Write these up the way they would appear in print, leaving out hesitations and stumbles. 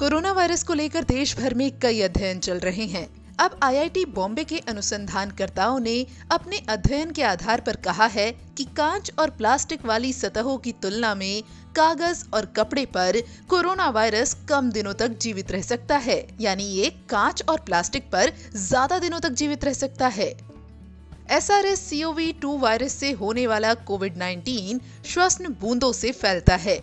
Corona virus को लेकर देश भर में कई अध्ययन चल रहे हैं। अब आईआईटी बॉम्बे के अनुसंधानकर्ताओं ने अपने अध्ययन के आधार पर कहा है कि कांच और प्लास्टिक वाली सतहों की तुलना में कागज और कपड़े पर कोरोना वायरस कम दिनों तक जीवित रह सकता है, यानी ये कांच और प्लास्टिक पर ज्यादा दिनों तक जीवित रह सकता है। SARS-CoV-2 वायरस से होने वाला कोविड-19 श्वसन बूंदों से फैलता है।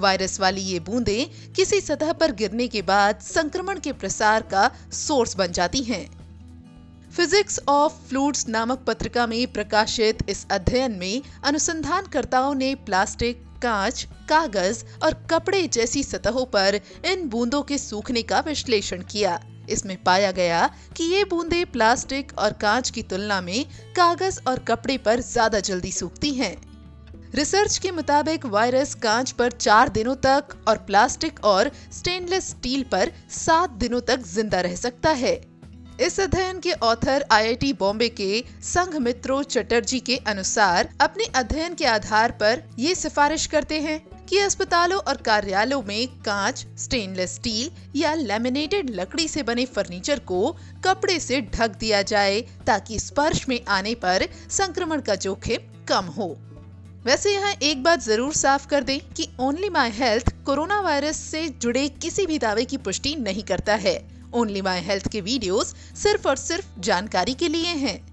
वायरस वाली ये बूंदें किसी सतह पर गिरने के बाद संक्रमण के प्रसार का सोर्स बन जाती हैं। फिजिक्स ऑफ फ्लूइड्स नामक पत्रिका में प्रकाशित इस अध्ययन में अनुसंधानकर्ताओं ने प्लास्टिक, कांच, कागज और कपड़े जैसी सतहों पर इन बूंदों के सूखने का विश्लेषण किया। इसमें पाया गया कि ये बूंदें प्लास्टिक और कांच की तुलना में कागज और कपड़े पर ज्यादा जल्दी सूखती हैं। रिसर्च के मुताबिक वायरस कांच पर 4 दिनों तक और प्लास्टिक और स्टेनलेस स्टील पर 7 दिनों तक जिंदा रह सकता है। इस अध्ययन के ऑथर आईआईटी बॉम्बे के संघमित्रो चटर्जी के अनुसार अपने अध्ययन के आधार पर ये सिफारिश करते हैं कि अस्पतालों और कार्यालयों में कांच, स्टेनलेस स्टील या लैमिनेटेड लकड़ी से बने फर्नीचर को कपड़े से ढक दिया जाए ताकि स्पर्श में आने पर संक्रमण का जोखिम कम हो। वैसे यहाँ एक बात जरूर साफ कर दें कि only my health corona virus से जुड़े किसी भी दावे की पुष्टि नहीं करता है। ओनली माई हेल्थ के वीडियोस सिर्फ और सिर्फ जानकारी के लिए हैं।